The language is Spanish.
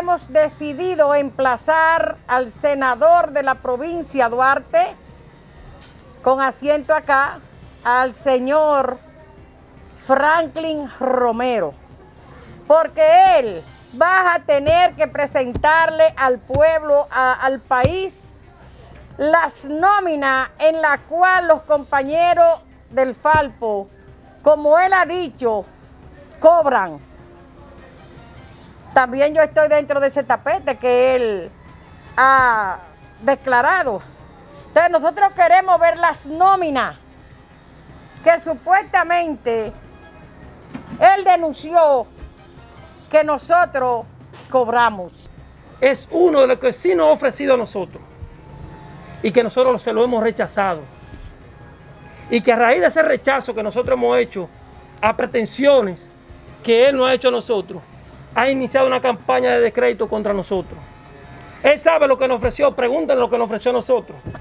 hemos decidido emplazar al senador de la provincia Duarte, con asiento acá, al señor Franklin Romero, porque él va a tener que presentarle al pueblo, al país, las nóminas en las cuales los compañeros del Falpo, como él ha dicho, cobran. También yo estoy dentro de ese tapete que él ha declarado. Entonces nosotros queremos ver las nóminas que supuestamente él denunció que nosotros cobramos. Es uno de los que sí nos ha ofrecido a nosotros y que nosotros se lo hemos rechazado. Y que a raíz de ese rechazo que nosotros hemos hecho a pretensiones que él nos ha hecho a nosotros, ha iniciado una campaña de descrédito contra nosotros. Él sabe lo que nos ofreció, pregúntenle lo que nos ofreció a nosotros.